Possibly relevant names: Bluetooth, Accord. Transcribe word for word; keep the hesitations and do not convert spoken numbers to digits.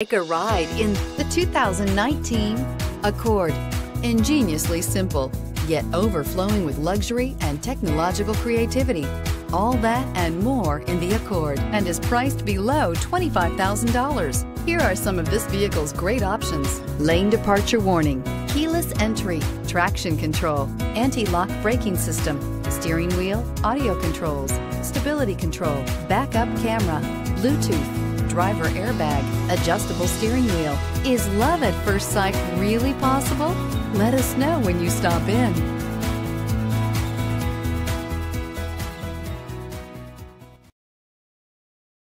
Take a ride in the two thousand nineteen Accord. Ingeniously simple, yet overflowing with luxury and technological creativity. All that and more in the Accord, and is priced below twenty-five thousand dollars. Here are some of this vehicle's great options: lane departure warning, keyless entry, traction control, anti-lock braking system, steering wheel audio controls, stability control, backup camera, Bluetooth, driver airbag, adjustable steering wheel. Is love at first sight really possible? Let us know when you stop in.